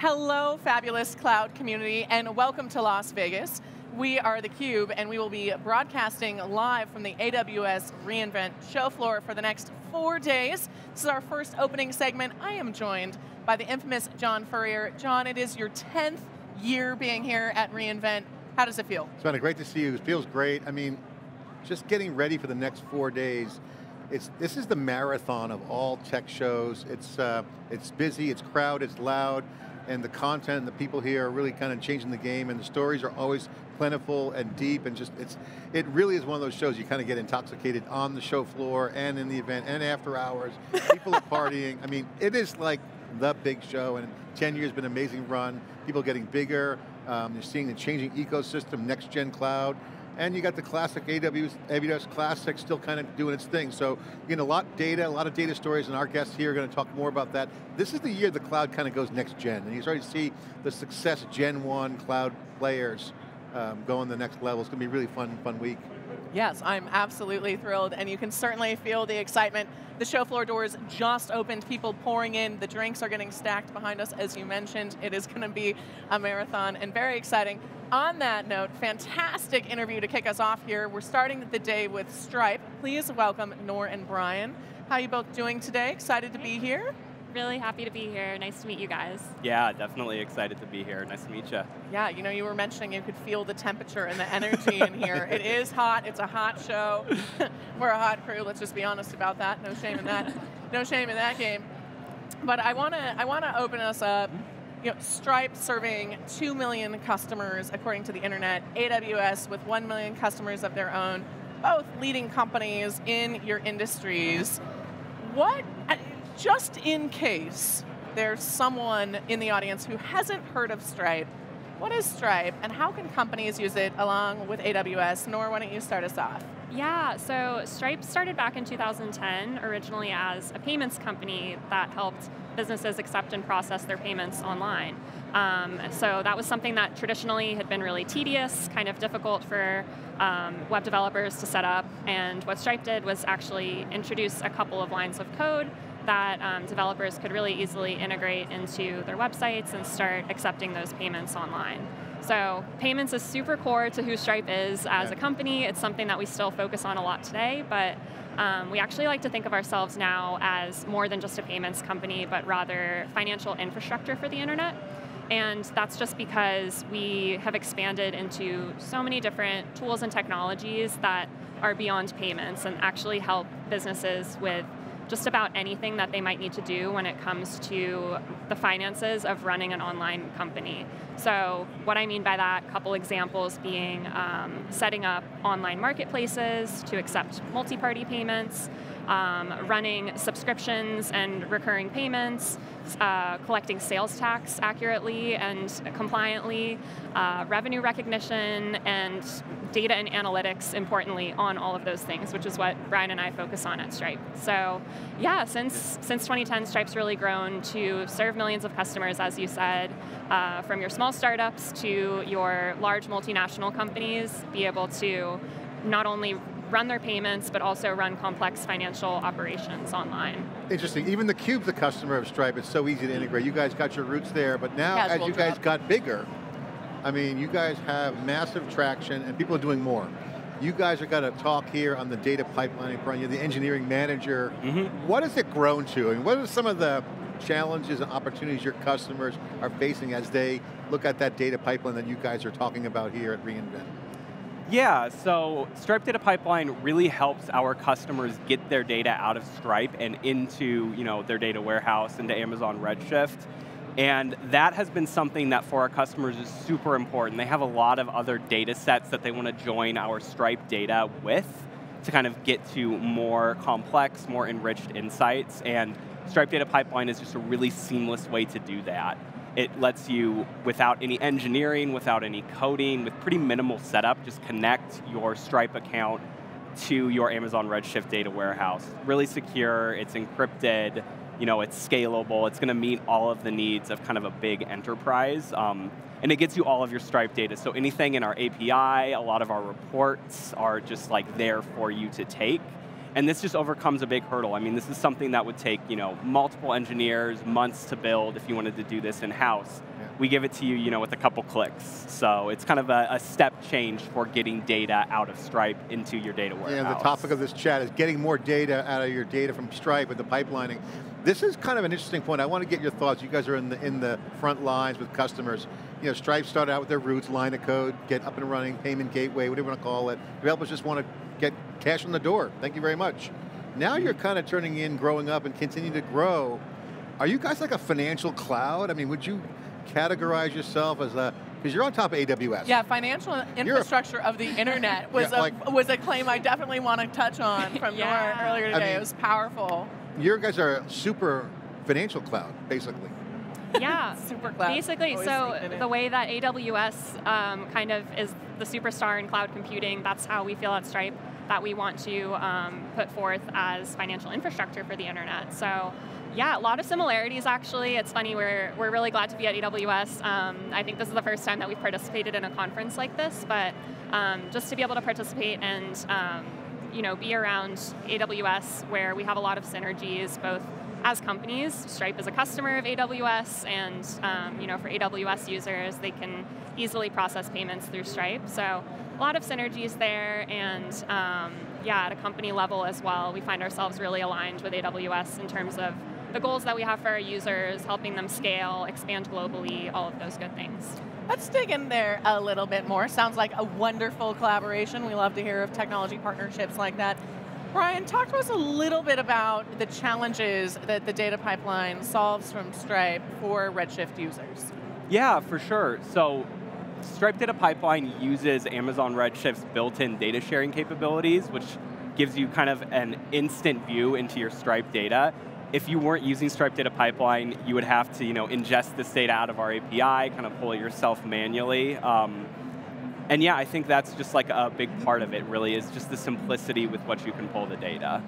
Hello, fabulous cloud community, and welcome to Las Vegas. We are theCUBE, and we will be broadcasting live from the AWS reInvent show floor for the next 4 days. This is our first opening segment. I am joined by the infamous John Furrier. John, it is your 10th year being here at reInvent. How does it feel? Savannah, great to see you. It feels great. I mean, just getting ready for the next 4 days. This is the marathon of all tech shows. It's busy, it's crowded, it's loud, and the content and the people here are really kind of changing the game, and the stories are always plentiful and deep, and just, it really is one of those shows you kind of get intoxicated on the show floor and in the event and after hours. People are partying. I mean, it is like the big show, and 10 years been an amazing run. People getting bigger, you're seeing the changing ecosystem, next-gen cloud, and you got the classic AWS Classic still kind of doing its thing. So, you know, a lot of data stories, and our guests here are going to talk more about that. This is the year the cloud kind of goes next gen, and you start to see the success Gen 1 cloud players going the next level. It's going to be a really fun week. Yes, I'm absolutely thrilled, and you can certainly feel the excitement. The show floor doors just opened, people pouring in, the drinks are getting stacked behind us, as you mentioned. It is going to be a marathon, and very exciting. On that note, fantastic interview to kick us off here. We're starting the day with Stripe. Please welcome Noor and Brian. How are you both doing today? Excited to be here? Really happy to be here. Nice to meet you guys. Yeah, definitely excited to be here. Nice to meet you. Yeah, you know, you were mentioning you could feel the temperature and the energy in here. It is hot. It's a hot show. We're a hot crew. Let's just be honest about that. No shame in that. No shame in that game. But I wanna open us up. You know, Stripe serving 2 million customers according to the internet. AWS with 1 million customers of their own. Both leading companies in your industries. What? Just in case there's someone in the audience who hasn't heard of Stripe, what is Stripe and how can companies use it along with AWS? Noor, why don't you start us off? Yeah, so Stripe started back in 2010, originally as a payments company that helped businesses accept and process their payments online. So that was something that traditionally had been really tedious, kind of difficult for web developers to set up. And what Stripe did was actually introduce a couple of lines of code that developers could really easily integrate into their websites and start accepting those payments online. So payments is super core to who Stripe is as a company. It's something that we still focus on a lot today, but we actually like to think of ourselves now as more than just a payments company, but rather financial infrastructure for the internet. And that's just because we have expanded into so many different tools and technologies that are beyond payments and actually help businesses with just about anything that they might need to do when it comes to the finances of running an online company. So what I mean by that, a couple examples being setting up online marketplaces to accept multi-party payments, running subscriptions and recurring payments, collecting sales tax accurately and compliantly, revenue recognition, and data and analytics, importantly, on all of those things, which is what Brian and I focus on at Stripe. So yeah, since 2010, Stripe's really grown to serve millions of customers, as you said, from your small startups to your large multinational companies, be able to not only run their payments, but also run complex financial operations online. Interesting, even theCUBE's a customer of Stripe. It's so easy to integrate. You guys got your roots there, but now as you guys got bigger, I mean, you guys have massive traction and people are doing more. You guys are going to talk here on the data pipeline in front of you, the engineering manager. Mm-hmm. What has it grown to? And what are some of the challenges and opportunities your customers are facing as they look at that data pipeline that you guys are talking about here at reInvent? Yeah, so Stripe Data Pipeline really helps our customers get their data out of Stripe and into, you know, their data warehouse, into Amazon Redshift. And that has been something that for our customers is super important. They have a lot of other data sets that they want to join our Stripe data with to kind of get to more complex, more enriched insights. And Stripe Data Pipeline is just a really seamless way to do that. It lets you, without any engineering, without any coding, with pretty minimal setup, just connect your Stripe account to your Amazon Redshift data warehouse. Really secure, it's encrypted, you know, it's scalable, it's going to meet all of the needs of kind of a big enterprise. And it gets you all of your Stripe data, so anything in our API, a lot of our reports are just like there for you to take. And this just overcomes a big hurdle. I mean, this is something that would take, you know, multiple engineers, months to build if you wanted to do this in-house. Yeah. We give it to you, you know, with a couple clicks. So it's kind of a step change for getting data out of Stripe into your data warehouse. Yeah, the topic of this chat is getting more data out of your data from Stripe with the pipelining. This is kind of an interesting point. I want to get your thoughts. You guys are in the front lines with customers. You know, Stripe started out with their roots, line of code, get up and running, payment gateway, whatever you want to call it. Developers just want to get cash on the door. Thank you very much. Now you're kind of turning in, growing up, and continue to grow. Are you guys like a financial cloud? I mean, would you categorize yourself as a, because you're on top of AWS. Yeah, financial infrastructure of the internet was, yeah, was a claim I definitely want to touch on from yeah, Noor earlier today. I mean, it was powerful. You guys are a super financial cloud, basically. Yeah, super cloud. Basically, so the way that AWS kind of is the superstar in cloud computing, that's how we feel at Stripe, that we want to put forth as financial infrastructure for the internet. So yeah, a lot of similarities actually. It's funny, we're really glad to be at AWS. I think this is the first time that we've participated in a conference like this, but just to be able to participate and you know, be around AWS where we have a lot of synergies, both as companies, Stripe is a customer of AWS, and you know, for AWS users, they can easily process payments through Stripe. So a lot of synergies there, and yeah, at a company level as well, we find ourselves really aligned with AWS in terms of the goals that we have for our users, helping them scale, expand globally, all of those good things. Let's dig in there a little bit more. Sounds like a wonderful collaboration. We love to hear of technology partnerships like that. Brian, talk to us a little bit about the challenges that the data pipeline solves from Stripe for Redshift users. Yeah, for sure. So Stripe Data Pipeline uses Amazon Redshift's built-in data sharing capabilities, which gives you kind of an instant view into your Stripe data. If you weren't using Stripe Data Pipeline, you would have to, you know, ingest this data out of our API, kind of pull it yourself manually. And yeah, I think that's just like a big part of it really, is just the simplicity with what you can pull the data.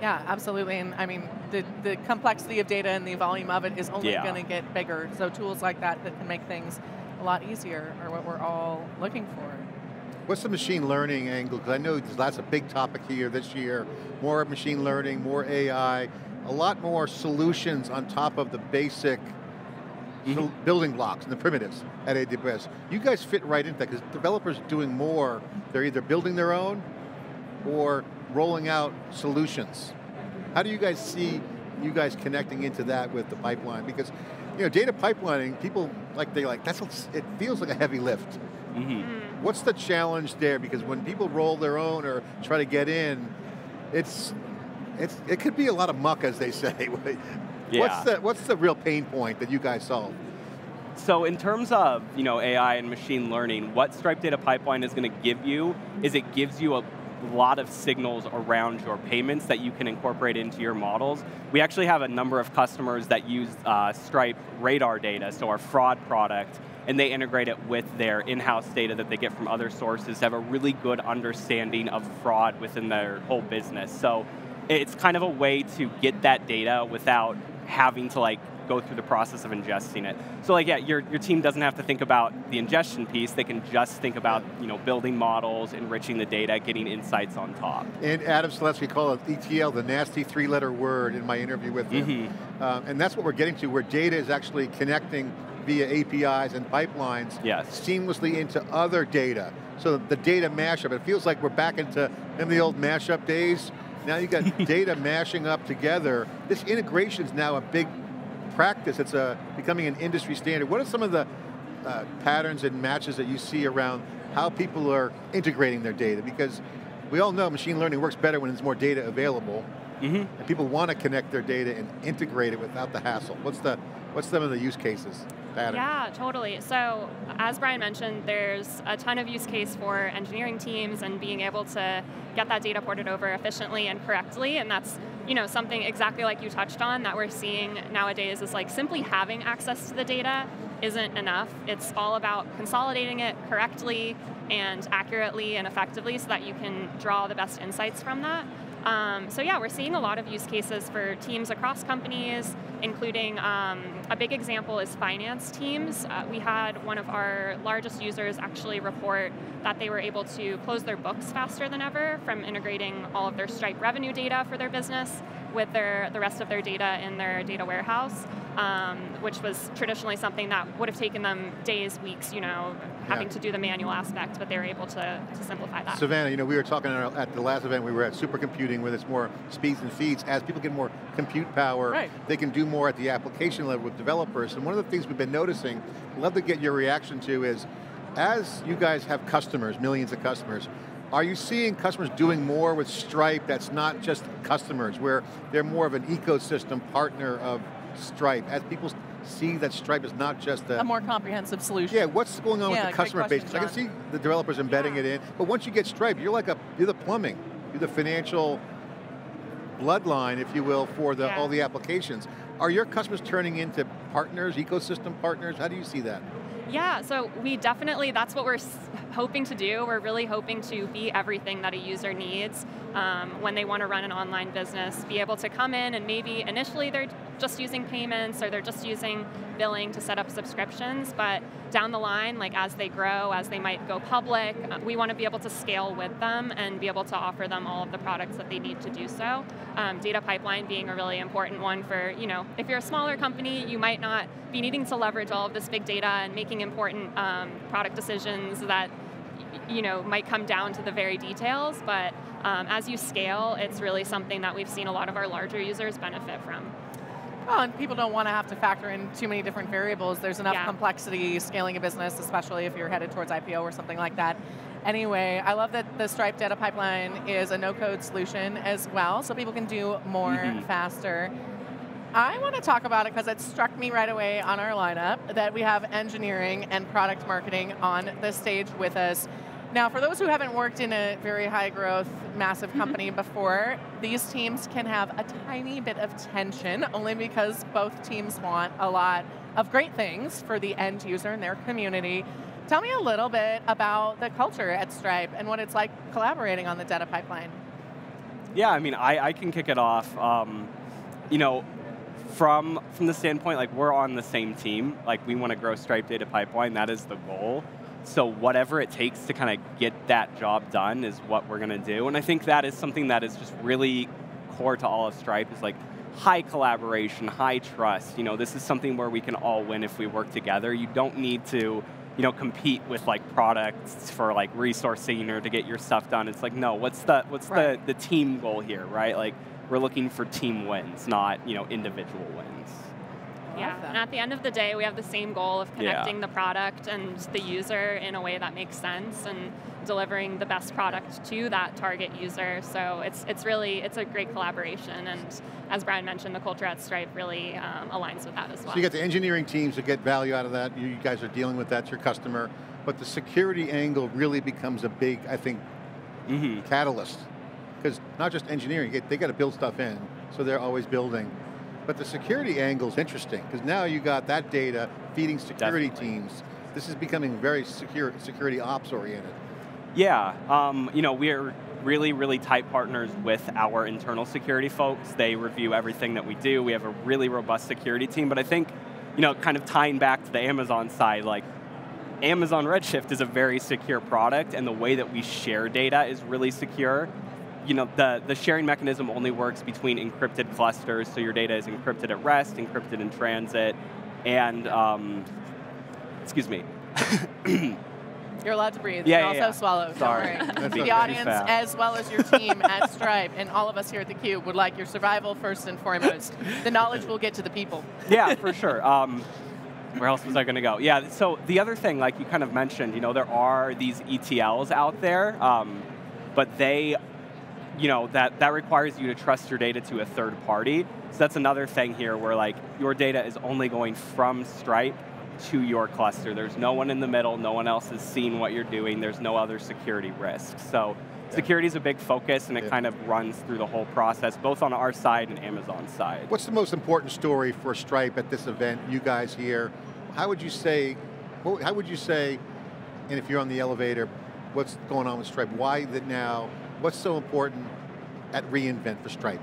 Yeah, absolutely, and I mean, the complexity of data and the volume of it is only yeah, going to get bigger, so tools like that that can make things a lot easier are what we're all looking for. What's the machine learning angle? Because I know there's lots of big topic here this year, more machine learning, more AI, a lot more solutions on top of the basic building blocks and the primitives at AWS. You guys fit right into that because developers are doing more. They're either building their own or rolling out solutions. How do you guys see you guys connecting into that with the pipeline? Because, you know, data pipelining, people like, they like, that's, it feels like a heavy lift. Mm-hmm. What's the challenge there? Because when people roll their own or try to get in, it could be a lot of muck, as they say. Yeah. What's the real pain point that you guys solve? So in terms of, you know, AI and machine learning, what Stripe Data Pipeline is going to give you is it gives you a lot of signals around your payments that you can incorporate into your models. We actually have a number of customers that use Stripe radar data, so our fraud product, and they integrate it with their in-house data that they get from other sources to have a really good understanding of fraud within their whole business. So it's kind of a way to get that data without having to like go through the process of ingesting it. So like, yeah, your team doesn't have to think about the ingestion piece, they can just think about, you know, building models, enriching the data, getting insights on top. And Adam Selesky called it ETL, the nasty three-letter word in my interview with him. Mm-hmm. And that's what we're getting to, where data is actually connecting via APIs and pipelines seamlessly into other data. So the data mashup, it feels like we're back into the old mashup days. Now you got data mashing up together. This integration is now a big practice. It's becoming an industry standard. What are some of the patterns and matches that you see around how people are integrating their data? Because we all know machine learning works better when there's more data available. Mm-hmm. And people want to connect their data and integrate it without the hassle. What's some of the use cases? Patterns? Yeah, totally. So as Brian mentioned, there's a ton of use case for engineering teams and being able to get that data ported over efficiently and correctly, and that's, you know, something exactly like you touched on that we're seeing nowadays is like simply having access to the data isn't enough. It's all about consolidating it correctly and accurately and effectively so that you can draw the best insights from that. So yeah, we're seeing a lot of use cases for teams across companies, including a big example is finance teams. We had one of our largest users actually report that they were able to close their books faster than ever from integrating all of their Stripe revenue data for their business with the rest of their data in their data warehouse, which was traditionally something that would have taken them days, weeks, you know, having to do the manual aspect, but they were able to simplify that. Savannah, you know, we were talking at the last event, we were at supercomputing, where it's more speeds and feeds. As people get more compute power, they can do more at the application level with developers. And one of the things we've been noticing, love to get your reaction to, is as you guys have customers, millions of customers, are you seeing customers doing more with Stripe that's not just customers, where they're more of an ecosystem partner of Stripe? As people see that Stripe is not just a more comprehensive solution. Yeah, what's going on with the customer base? I can see the developers embedding it in, but once you get Stripe, you're like you're the plumbing, you're the financial bloodline, if you will, for the, all the applications. Are your customers turning into partners, ecosystem partners? How do you see that? Yeah, so we definitely, that's what we're hoping to do. We're really hoping to be everything that a user needs when they want to run an online business, be able to come in and maybe initially they're just using payments or they're just using billing to set up subscriptions, but down the line, like as they grow, as they might go public, we want to be able to scale with them and be able to offer them all of the products that they need to do so. Data pipeline being a really important one for, you know, if you're a smaller company, you might not be needing to leverage all of this big data and making important product decisions that, you know, might come down to the very details, but as you scale, it's really something that we've seen a lot of our larger users benefit from. Well, and people don't want to have to factor in too many different variables. There's enough complexity scaling a business, especially if you're headed towards IPO or something like that. Anyway, I love that the Stripe Data Pipeline is a no-code solution as well, so people can do more faster. I want to talk about it because it struck me right away on our lineup that we have engineering and product marketing on the stage with us. Now, for those who haven't worked in a very high-growth, massive company before, these teams can have a tiny bit of tension, only because both teams want a lot of great things for the end user and their community. Tell me a little bit about the culture at Stripe and what it's like collaborating on the data pipeline. Yeah, I mean, I can kick it off. You know, from the standpoint, like, we're on the same team. Like, we want to grow Stripe Data Pipeline. That is the goal. So whatever it takes to kind of get that job done is what we're going to do. And I think that is something that is just really core to all of Stripe, is like high collaboration, high trust. You know, this is something where we can all win if we work together. You don't need to, you know, compete with like products for like resourcing or to get your stuff done. It's like, no, what's the team goal here, right? Like, we're looking for team wins, not, you know, individual wins. Yeah, and at the end of the day, we have the same goal of connecting the product and the user in a way that makes sense and delivering the best product to that target user. So it's a great collaboration, and as Brian mentioned, the culture at Stripe really aligns with that as well. So you got the engineering teams that get value out of that, you guys are dealing with that's your customer, but the security angle really becomes a big, I think, catalyst. Because not just engineering, they got to build stuff in, so they're always building. But the security angle's interesting, because now you got that data feeding security teams. This is becoming very security ops oriented. Yeah, you know, we are really, really tight partners with our internal security folks. They review everything that we do. We have a really robust security team, but I think, you know, kind of tying back to the Amazon side, like, Amazon Redshift is a very secure product, and the way that we share data is really secure. You know, the sharing mechanism only works between encrypted clusters, so your data is encrypted at rest, encrypted in transit, and, excuse me. You're allowed to breathe, and also swallow. Sorry. The audience, as well as your team at Stripe, and all of us here at theCUBE, would like your survival first and foremost. The knowledge will get to the people. Yeah, for sure. Where else was I going to go? Yeah, so the other thing, like you kind of mentioned, you know, there are these ETLs out there, but they, you know, that requires you to trust your data to a third party. So that's another thing here where, like, your data is only going from Stripe to your cluster. There's no one in the middle, no one else is seeing what you're doing, there's no other security risk. So security is a big focus, and it kind of runs through the whole process, both on our side and Amazon's side. What's the most important story for Stripe at this event, you guys here? How would you say, and if you're on the elevator, what's going on with Stripe? Why that now? What's so important at reInvent for Stripe?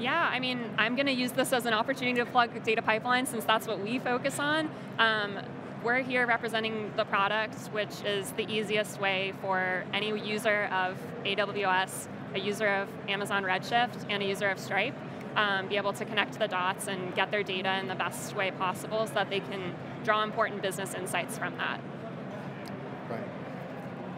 Yeah, I mean, I'm going to use this as an opportunity to plug Data Pipeline since that's what we focus on. We're here representing the product, which is the easiest way for any user of AWS, a user of Amazon Redshift, and a user of Stripe, be able to connect the dots and get their data in the best way possible so that they can draw important business insights from that. Right.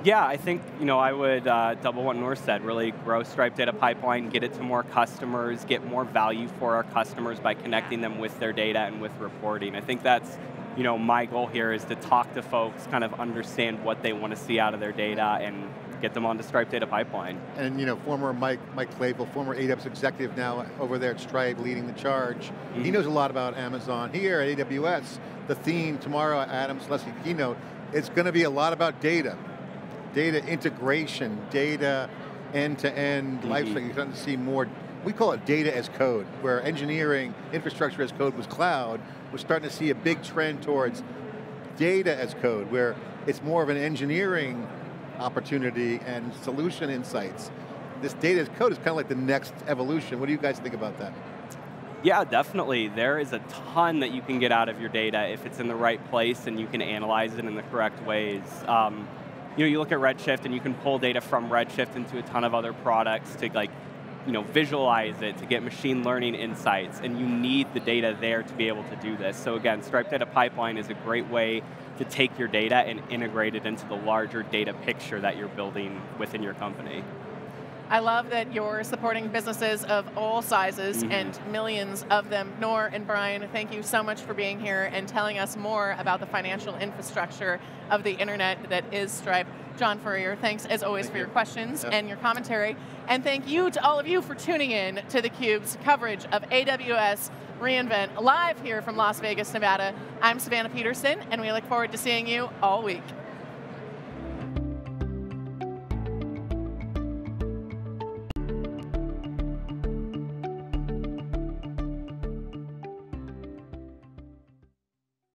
Yeah, I think I would double what Noor said, really grow Stripe Data Pipeline, get it to more customers, get more value for our customers by connecting them with their data and with reporting. I think that's my goal here is to talk to folks, kind of understand what they want to see out of their data and get them onto Stripe Data Pipeline. And former Mike Claypool, former ADAPS executive now over there at Stripe leading the charge. Mm-hmm. He knows a lot about Amazon. Here at AWS, the theme tomorrow at Adam Selesky keynote, it's going to be a lot about data. Data integration, data end-to-end, lifecycle. You're starting to see more, we call it data as code, where engineering, infrastructure as code was cloud. We're starting to see a big trend towards data as code, where it's more of an engineering opportunity and solution insights. This data as code is kind of like the next evolution. What do you guys think about that? Yeah, definitely. There is a ton that you can get out of your data if it's in the right place and you can analyze it in the correct ways. You look at Redshift and you can pull data from Redshift into a ton of other products to visualize it, to get machine learning insights, and you need the data there to be able to do this. So again, Stripe Data Pipeline is a great way to take your data and integrate it into the larger data picture that you're building within your company. I love that you're supporting businesses of all sizes and millions of them. Noor and Brian, thank you so much for being here and telling us more about the financial infrastructure of the internet that is Stripe. John Furrier, thanks as always for your questions and your commentary. And thank you to all of you for tuning in to theCUBE's coverage of AWS reInvent, live here from Las Vegas, Nevada. I'm Savannah Peterson, and we look forward to seeing you all week.